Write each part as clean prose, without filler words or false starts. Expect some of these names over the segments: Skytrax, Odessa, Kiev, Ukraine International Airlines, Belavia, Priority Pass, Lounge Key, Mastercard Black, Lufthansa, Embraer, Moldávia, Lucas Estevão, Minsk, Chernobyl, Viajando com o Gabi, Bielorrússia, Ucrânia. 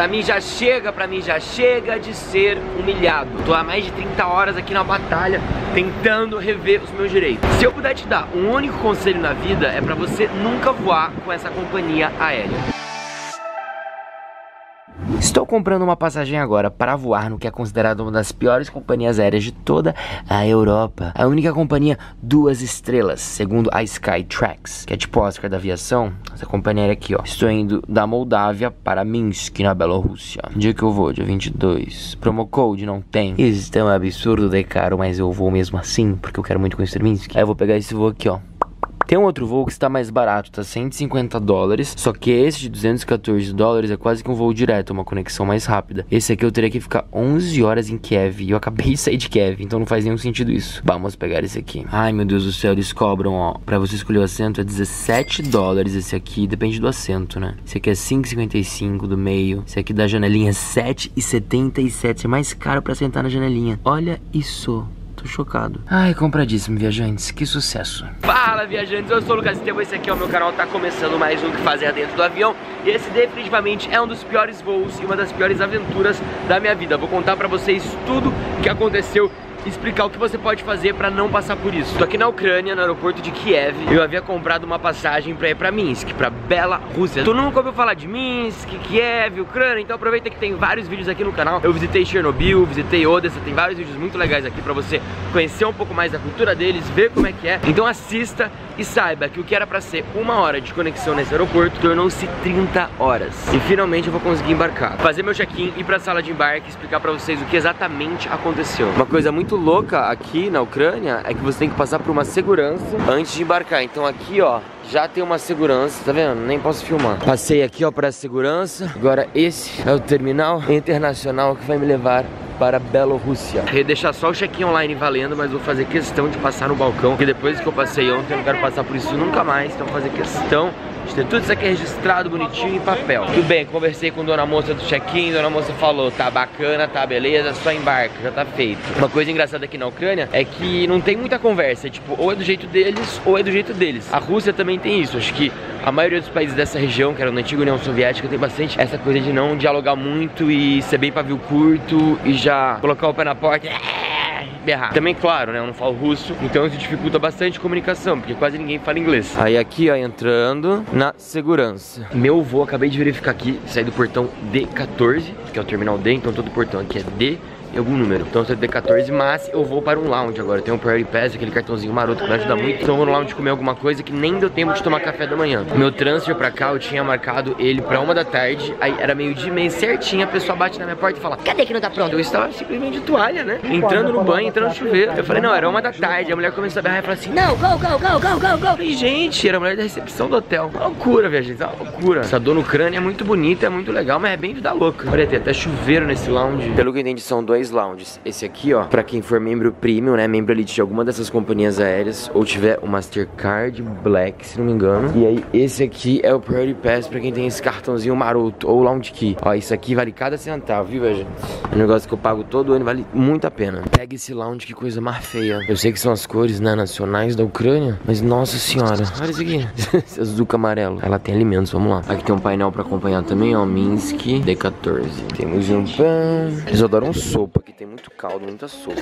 Pra mim já chega de ser humilhado. Tô há mais de 30 horas aqui na batalha tentando rever os meus direitos. Se eu puder te dar um único conselho na vida, é pra você nunca voar com essa companhia aérea. Estou comprando uma passagem agora para voar no que é considerado uma das piores companhias aéreas de toda a Europa. A única companhia 2 estrelas, segundo a Skytrax, que é tipo Oscar da aviação. Essa companhia aérea aqui, ó. Estou indo da Moldávia para Minsk, na Bielorrússia. O dia que eu vou, dia 22. Promo code não tem. Isso é um absurdo de caro, mas eu vou mesmo assim, porque eu quero muito conhecer Minsk. Aí eu vou pegar esse voo aqui, ó. Tem um outro voo que está mais barato, tá $150, só que esse de $214 é quase que um voo direto, uma conexão mais rápida. Esse aqui eu teria que ficar 11 horas em Kiev, e eu acabei de sair de Kiev, então não faz nenhum sentido isso. Vamos pegar esse aqui. Ai, meu Deus do céu, eles cobram, ó, pra você escolher o assento é $17 esse aqui, depende do assento, né? Esse aqui é $5,55 do meio, esse aqui da janelinha é $7,77, é mais caro pra sentar na janelinha. Olha isso. Tô chocado. Ai, compradíssimo, viajantes. Que sucesso. Fala, viajantes. Eu sou o Lucas Estevão. Esse aqui é o meu canal. Tá começando mais um Que Fazer Dentro do Avião. E esse definitivamente é um dos piores voos e uma das piores aventuras da minha vida. Vou contar pra vocês tudo que aconteceu, explicar o que você pode fazer pra não passar por isso. Tô aqui na Ucrânia, no aeroporto de Kiev. Eu havia comprado uma passagem pra ir pra Minsk, pra Bielorrússia. Tu nunca ouviu falar de Minsk, Kiev, Ucrânia? Então aproveita que tem vários vídeos aqui no canal. Eu visitei Chernobyl, visitei Odessa, tem vários vídeos muito legais aqui pra você conhecer um pouco mais da cultura deles, ver como é que é. Então assista e saiba que o que era pra ser 1 hora de conexão nesse aeroporto tornou-se 30 horas. E finalmente eu vou conseguir embarcar, fazer meu check-in, ir pra sala de embarque e explicar pra vocês o que exatamente aconteceu. Uma coisa muito louca aqui na Ucrânia é que você tem que passar por uma segurança antes de embarcar. Então aqui, ó, já tem uma segurança, tá vendo? Nem posso filmar. Passei aqui, ó, pra segurança. Agora esse é o terminal internacional que vai me levar para a Bielorrússia. Eu ia deixar só o check-in online valendo, mas vou fazer questão de passar no balcão, porque depois que eu passei ontem eu não quero passar por isso nunca mais. Então vou fazer questão de ter tudo isso aqui registrado, bonitinho, em papel. Tudo bem, conversei com dona moça do check-in, dona moça falou, tá bacana, tá beleza, só embarca, já tá feito. Uma coisa engraçada aqui na Ucrânia é que não tem muita conversa, tipo, ou é do jeito deles, ou é do jeito deles. A Rússia também tem isso, acho que a maioria dos países dessa região, que era na antiga União Soviética, tem bastante essa coisa de não dialogar muito e ser bem pavio curto e já colocar o pé na porta berrar. Também, claro, né, eu não falo russo, então isso dificulta bastante a comunicação, porque quase ninguém fala inglês. Aí aqui, ó, entrando na segurança. Meu voo, acabei de verificar aqui, saí do portão D14, que é o terminal D, então todo portão aqui é D e algum número. Então eu saí do D14, mas eu vou para um lounge agora. Eu tenho um Priority Pass, aquele cartãozinho maroto que me ajuda muito. Então eu vou no lounge comer alguma coisa que nem deu tempo de tomar café da manhã. Meu transfer pra cá, eu tinha marcado ele pra 1 da tarde, aí era meio-dia e meia certinho, a pessoa bate na minha porta e fala, cadê que não tá pronto? Eu estava simplesmente de toalha, né? Entrando no banho, entrando no chuveiro. Eu falei, não, era 1 da tarde. A mulher começou a berrar e falou assim, não, go. Eu falei, gente, era a mulher da recepção do hotel. Uma loucura, viajante, uma loucura. Essa dor no crânio é muito bonita, é muito legal, mas é bem vida louca. Olha, tem até chuveiro nesse lounge. Pelo que eu entendi, são 2 lounges. Esse aqui, ó, pra quem for membro premium, né, membro elite de alguma dessas companhias aéreas, ou tiver o Mastercard Black, se não me engano. E aí, esse aqui é o Priority Pass pra quem tem esse cartãozinho maroto, ou Lounge Key. Ó, isso aqui vale cada centavo, viu, gente? É um negócio que eu pago todo ano, vale muito a pena. Pega esse lounge, que coisa mais feia. Eu sei que são as cores, né, nacionais da Ucrânia, mas nossa senhora, olha isso aqui. Esse azuca amarelo. Ela tem alimentos, vamos lá. Aqui tem um painel pra acompanhar também, ó, Minsk, D14. Temos um pão. Eles adoram sopa. Aqui tem muito caldo, muita sopa.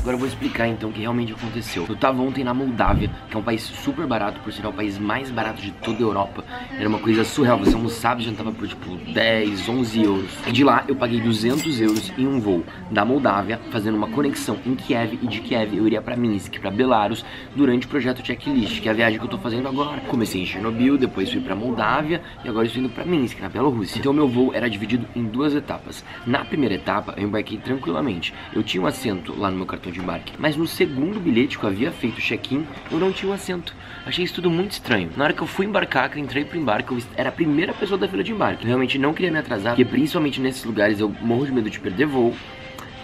Agora eu vou explicar então o que realmente aconteceu. Eu tava ontem na Moldávia, que é um país super barato, por sinal, o país mais barato de toda a Europa. Era uma coisa surreal, você almoçava e jantava por tipo 10, 11 euros. E de lá eu paguei 200 euros em um voo da Moldávia, fazendo uma conexão em Kiev, e de Kiev eu iria pra Minsk, pra Belarus, durante o projeto Checklist, que é a viagem que eu tô fazendo agora. Comecei em Chernobyl, depois fui pra Moldávia, e agora estou indo pra Minsk, na Bielorrússia. Então meu voo era dividido em 2 etapas. Na primeira etapa eu embarquei tranquilamente. Eu tinha um assento lá no meu cartão de embarque, mas no segundo bilhete que eu havia feito check-in, eu não tinha o assento. Achei isso tudo muito estranho. Na hora que eu fui embarcar, que eu entrei pro embarque, eu era a primeira pessoa da fila de embarque. Eu realmente não queria me atrasar, porque principalmente nesses lugares eu morro de medo de perder voo.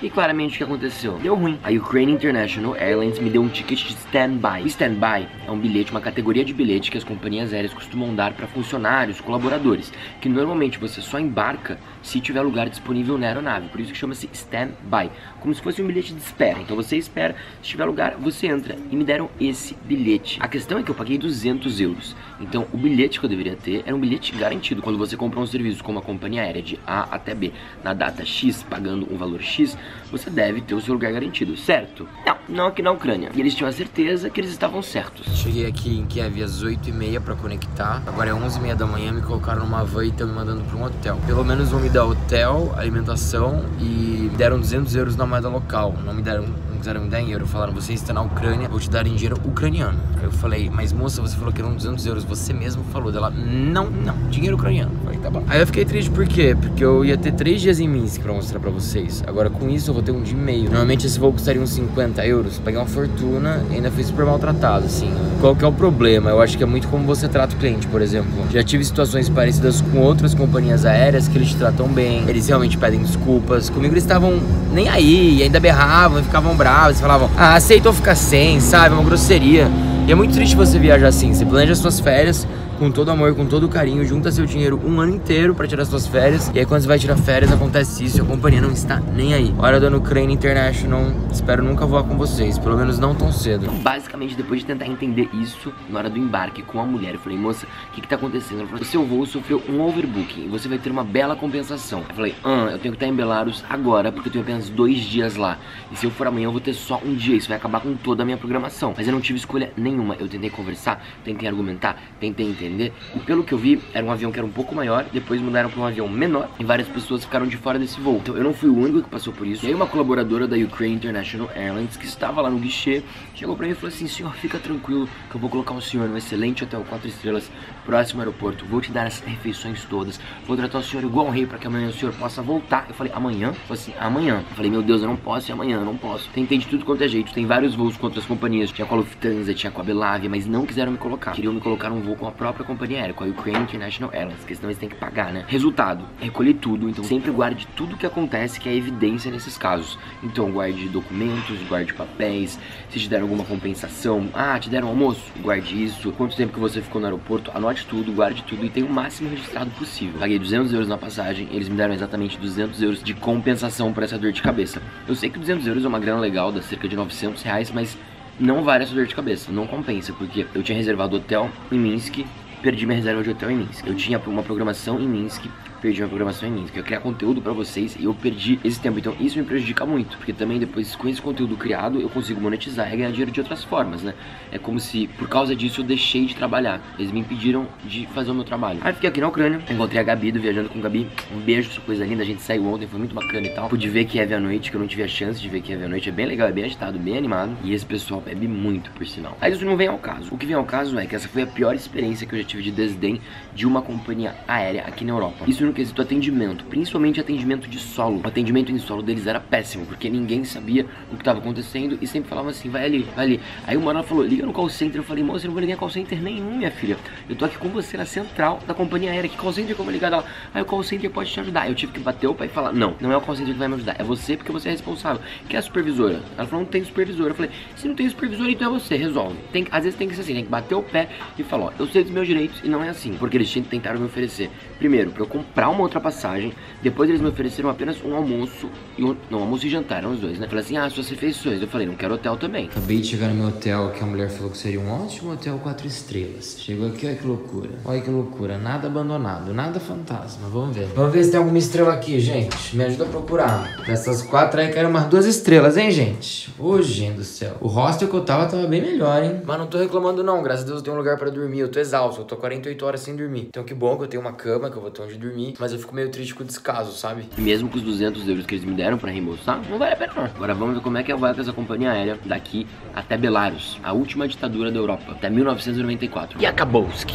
E claramente o que aconteceu? Deu ruim. A Ukraine International Airlines me deu um ticket de stand-by. O stand-by é um bilhete, uma categoria de bilhete que as companhias aéreas costumam dar para funcionários, colaboradores, que normalmente você só embarca se tiver lugar disponível na aeronave. Por isso que chama-se stand-by, como se fosse um bilhete de espera. Então você espera, se tiver lugar, você entra. E me deram esse bilhete. A questão é que eu paguei 200 euros. Então o bilhete que eu deveria ter era um bilhete garantido. Quando você compra um serviço com uma companhia aérea de A até B, na data X, pagando um valor X, você deve ter o seu lugar garantido, certo? Não aqui na Ucrânia. E eles tinham a certeza que eles estavam certos. Cheguei aqui em Kiev às 8h30 pra conectar. Agora é 11h30 da manhã, me colocaram numa van e estão me mandando pra um hotel. Pelo menos vão me dar hotel, alimentação e deram 200 euros na moeda local. Não me deram, me dar em euro. Falaram, você está na Ucrânia, vou te dar em dinheiro ucraniano. Aí eu falei, mas moça, você falou que eram 200 euros, você mesmo falou. Dela, não, dinheiro ucraniano. Eu falei, tá bom. Aí eu fiquei triste, por quê? Porque eu ia ter 3 dias em Minsk pra mostrar pra vocês. Agora com isso eu vou ter um dia e meio. Normalmente esse voo custaria uns 50 euros. Paguei uma fortuna e ainda fui super maltratado, assim. Qual que é o problema? Eu acho que é muito como você trata o cliente, por exemplo. Já tive situações parecidas com outras companhias aéreas que eles te tratam bem, eles realmente pedem desculpas. Comigo eles estavam nem aí, ainda berravam, ficavam bravos, falavam, ah, aceitou ficar sem, sabe? É uma grosseria. E é muito triste você viajar assim, você planeja suas férias com todo amor, com todo carinho, junta seu dinheiro um ano inteiro pra tirar suas férias. E aí quando você vai tirar férias, acontece isso e a companhia não está nem aí. Hora da Ukraine International, espero nunca voar com vocês, pelo menos não tão cedo. Basicamente, depois de tentar entender isso, na hora do embarque com a mulher, eu falei, moça, o que tá acontecendo? Ela falou, seu voo sofreu um overbooking e você vai ter uma bela compensação. Eu falei, eu tenho que estar em Belarus agora, porque eu tenho apenas 2 dias lá. E se eu for amanhã, eu vou ter só um dia, isso vai acabar com toda a minha programação. Mas eu não tive escolha nenhuma, eu tentei conversar, tentei argumentar, tentei entender. E pelo que eu vi, era um avião que era um pouco maior, depois mudaram para um avião menor e várias pessoas ficaram de fora desse voo. Então eu não fui o único que passou por isso. E aí uma colaboradora da Ukraine International Airlines, que estava lá no guichê, chegou para mim e falou assim, senhor, fica tranquilo que eu vou colocar o senhor num excelente hotel 4 estrelas, próximo aeroporto, vou te dar as refeições todas, vou tratar o senhor igual um rei para que amanhã o senhor possa voltar. Eu falei, amanhã? Eu falei assim, amanhã. Eu falei, meu Deus, eu não posso, e amanhã, eu não posso. Tentei de tudo quanto é jeito, tem vários voos com outras companhias, tinha com a Lufthansa, tinha com a Belavia, mas não quiseram me colocar. Queriam me colocar num voo com a própria companhia aérea, com a Ukraine International Airlines, que senão eles têm que pagar, né? Resultado, recolhi tudo, então sempre guarde tudo que acontece, que é evidência nesses casos. Então guarde documentos, guarde papéis, se te deram alguma compensação, ah, te deram almoço, guarde isso, quanto tempo que você ficou no aeroporto, anote tudo, guarde tudo e tenha o máximo registrado possível. Paguei 200 euros na passagem, eles me deram exatamente 200 euros de compensação por essa dor de cabeça. Eu sei que 200 euros é uma grana legal, dá cerca de 900 reais, mas não vale essa dor de cabeça, não compensa, porque eu tinha reservado hotel em Minsk, perdi minha reserva de hotel em Minsk. Eu tinha uma programação em Minsk, perdi minha programação em Minsk. Eu criar conteúdo pra vocês e eu perdi esse tempo. Então isso me prejudica muito, porque também depois com esse conteúdo criado eu consigo monetizar e ganhar dinheiro de outras formas, né? É como se por causa disso eu deixei de trabalhar. Eles me impediram de fazer o meu trabalho. Aí fiquei aqui na Ucrânia, encontrei a Gabi do Viajando com o Gabi. Um beijo, sua coisa linda. A gente saiu ontem, foi muito bacana e tal. Pude ver Kiev à noite, que eu não tive a chance de ver Kiev à noite. É bem legal, é bem agitado, bem animado. E esse pessoal bebe muito, por sinal. Mas isso não vem ao caso. O que vem ao caso é que essa foi a pior experiência que eu já tive de desdém de uma companhia aérea aqui na Europa. Isso no quesito atendimento, principalmente atendimento de solo. O atendimento em solo deles era péssimo, porque ninguém sabia o que estava acontecendo e sempre falavam assim, vai ali, vai ali. Aí uma hora ela falou, liga no call center. Eu falei, moça, eu não vou ligar call center nenhum, minha filha. Eu tô aqui com você na central da companhia aérea. Que call center que eu vou ligar? Ela, aí o call center pode te ajudar. Eu tive que bater o pé e falar, não é o call center que vai me ajudar, é você, porque você é responsável. Que é a supervisora? Ela falou, não tem supervisora. Eu falei, se não tem supervisora, então é você, resolve. Tem, às vezes tem que ser assim, tem que bater o pé e falar, ó, eu sei dos meus direitos. E não é assim, porque eles tentaram me oferecer primeiro pra eu comprar uma outra passagem, depois eles me ofereceram apenas um almoço e almoço e jantar, eram os dois, né? Falei assim, ah, suas refeições. Eu falei, não quero hotel também. Acabei de chegar no meu hotel, que a mulher falou que seria um ótimo hotel 4 estrelas. Chegou aqui, olha que loucura, olha que loucura, nada abandonado, nada fantasma. Vamos ver se tem alguma estrela aqui, gente, me ajuda a procurar. Essas 4 aí quero umas 2 estrelas, hein, gente? Ô, gente do céu, o hostel que eu tava bem melhor, hein? Mas não tô reclamando não, graças a Deus eu tenho um lugar pra dormir, eu tô exausto, eu tô 48 horas sem dormir. Então que bom que eu tenho uma cama, que eu vou ter onde dormir, mas eu fico meio triste com o descaso, sabe? E mesmo com os 200 euros que eles me deram pra reembolsar, não vale a pena não. Agora vamos ver como é que vai com essa companhia aérea daqui até Belarus, a última ditadura da Europa, até 1994. E acabou-se,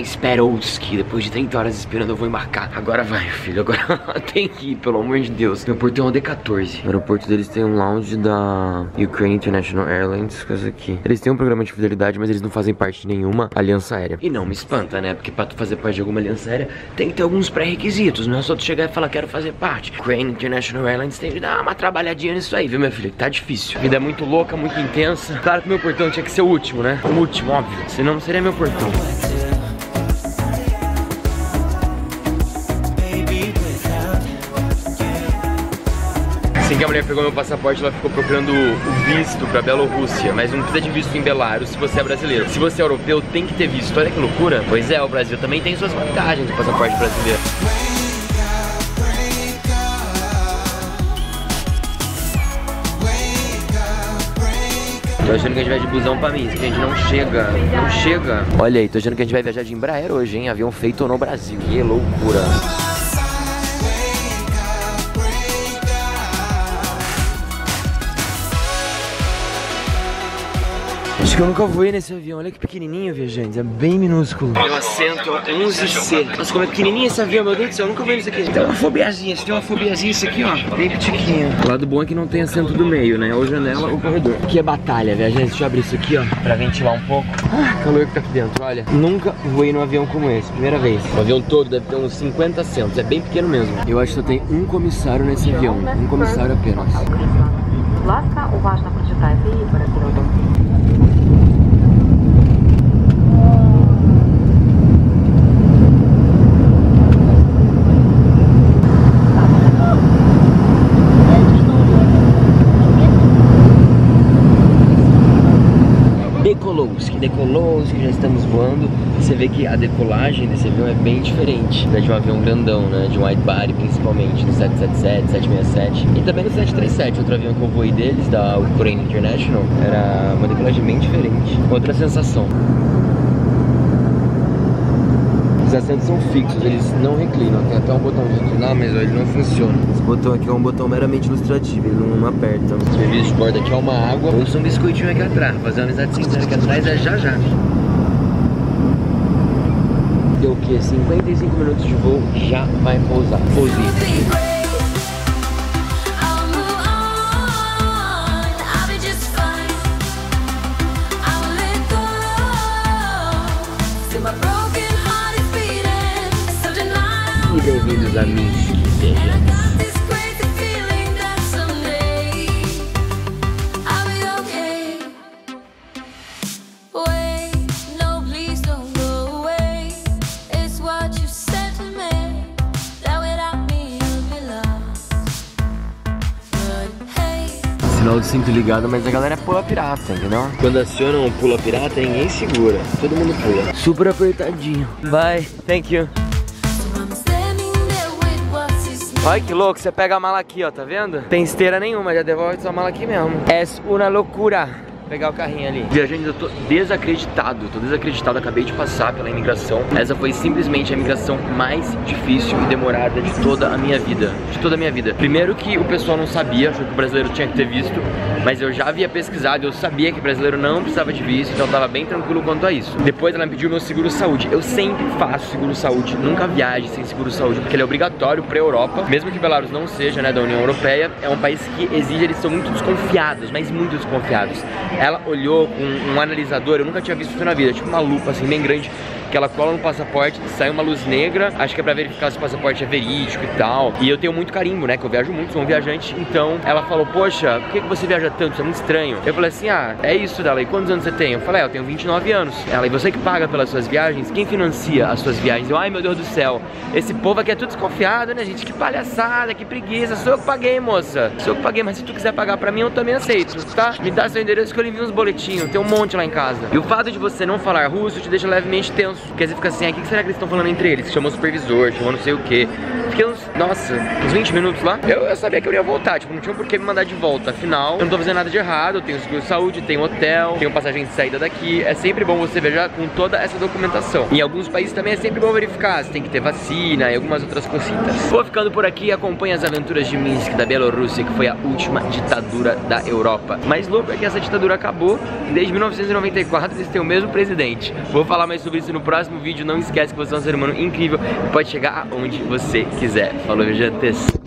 esperou-se. Depois de 30 horas esperando eu vou embarcar. Agora vai, filho, agora tem que ir, pelo amor de Deus. Meu aeroporto tem um D14. O aeroporto deles tem um lounge da Ukraine International Airlines, coisa aqui. Eles têm um programa de fidelidade, mas eles não fazem parte de nenhuma aliança aérea. E não me espanta, né? Porque pra tu fazer parte de alguma aliança aérea, tem que ter alguns pré-requisitos, não é só tu chegar e falar quero fazer parte. Ukraine International Airlines tem que dar uma trabalhadinha nisso aí, viu, minha filha? Tá difícil. A vida é muito louca, muito intensa. Claro que meu portão tinha que ser o último, né? O último, óbvio. Senão não seria meu portão. Assim que a mulher pegou meu passaporte, ela ficou procurando o visto pra Bielorrússia. Mas não precisa de visto em Belarus se você é brasileiro. Se você é europeu, tem que ter visto. Olha que loucura. Pois é, o Brasil também tem suas vantagens do passaporte brasileiro. Tô achando que a gente vai de busão pra mim, que a gente não chega, não chega. Olha aí, tô achando que a gente vai viajar de Embraer hoje, hein? Avião feito no Brasil. Que loucura. Acho que eu nunca voei nesse avião, olha que pequenininho, viajantes, é bem minúsculo. Meu assento é 11C. Nossa, como é pequenininho esse avião, meu Deus do céu, eu nunca voei nisso aqui. Tem uma fobiazinha, se tem uma fobiazinha, isso aqui, ó, bem pitiquinho. O lado bom é que não tem assento do meio, né, ou janela ou corredor. Aqui é batalha, viajantes, deixa eu abrir isso aqui, ó, pra ventilar um pouco. Ah, calor que tá aqui dentro, olha. Nunca voei num avião como esse, primeira vez. O avião todo deve ter uns 50 assentos, é bem pequeno mesmo. Eu acho que só tem um comissário nesse avião, um comissário apenas. Decolou, que já estamos voando. Você vê que a decolagem desse avião é bem diferente, né, de um avião grandão, né, de um wide body, principalmente do 777, 767 e também do 737. Outro avião que eu voei deles, da Ukraine International, era uma decolagem bem diferente, outra sensação. Os assentos são fixos, eles não reclinam. Tem até um botão de reclinar, mas ó, ele não funciona. Esse botão aqui é um botão meramente ilustrativo, ele não aperta. O serviço de bordo aqui é uma água. Ouça um biscoitinho aqui atrás, fazer uma amizade sincera aqui atrás é já já. Deu o quê? 55 minutos de voo, já vai pousar. Pousei. Bem-vindos a Minsk, sinal de cinto ligado, mas a galera pula pirata, entendeu? Quando acionam pula pirata, ninguém segura, todo mundo pula. Super apertadinho. Bye, thank you. Olha que louco, você pega a mala aqui, ó, tá vendo? Tem esteira nenhuma, já devolve sua mala aqui mesmo. É uma loucura. Pegar o carrinho ali. Viajante, eu tô desacreditado. Acabei de passar pela imigração. Essa foi simplesmente a imigração mais difícil e demorada de toda a minha vida. Primeiro que o pessoal não sabia, achou que o brasileiro tinha que ter visto, mas eu já havia pesquisado, eu sabia que o brasileiro não precisava de visto, então eu tava bem tranquilo quanto a isso. Depois ela me pediu meu seguro-saúde. Eu sempre faço seguro-saúde, nunca viajo sem seguro-saúde, porque ele é obrigatório pra Europa, mesmo que Belarus não seja, né, da União Europeia, é um país que exige, eles são muito desconfiados, mas muito desconfiados. Ela olhou com um analisador, eu nunca tinha visto isso na vida, tipo uma lupa assim, bem grande, que ela cola no passaporte, sai uma luz negra, acho que é pra verificar se o passaporte é verídico e tal. E eu tenho muito carimbo, né, que eu viajo muito, sou um viajante, então ela falou, poxa, por que você viaja tanto, isso é muito estranho. Eu falei assim, ah, é isso dela, e quantos anos você tem? Eu falei, eu tenho 29 anos. Ela, e você que paga pelas suas viagens? Quem financia as suas viagens? Eu, ai meu Deus do céu, esse povo aqui é tudo desconfiado, né gente, que palhaçada, que preguiça, sou eu que paguei moça, sou eu que paguei, mas se tu quiser pagar pra mim eu também aceito, tá? Me dá seu endereço que eu envio uns boletinhos, tem um monte lá em casa. E o fato de você não falar russo te deixa levemente tenso. Porque você fica assim, ah, o que será que eles estão falando entre eles? Chamou o supervisor, chamou não sei o que. Fiquei uns, nossa, uns 20 minutos lá. Eu sabia que eu ia voltar, tipo, não tinha por que me mandar de volta. Afinal, eu não tô fazendo nada de errado. Eu tenho seguro de saúde, tenho hotel, tenho passagem de saída daqui. É sempre bom você viajar com toda essa documentação. Em alguns países também é sempre bom verificar se tem que ter vacina e algumas outras cositas. Vou ficando por aqui, acompanha as aventuras de Minsk, da Bielorrússia, que foi a última ditadura da Europa. Mas louco é que essa ditadura acabou e desde 1994 eles têm o mesmo presidente. Vou falar mais sobre isso no próximo vídeo. Não esquece que você é um ser humano incrível e pode chegar aonde você quiser. Falou, viajantes!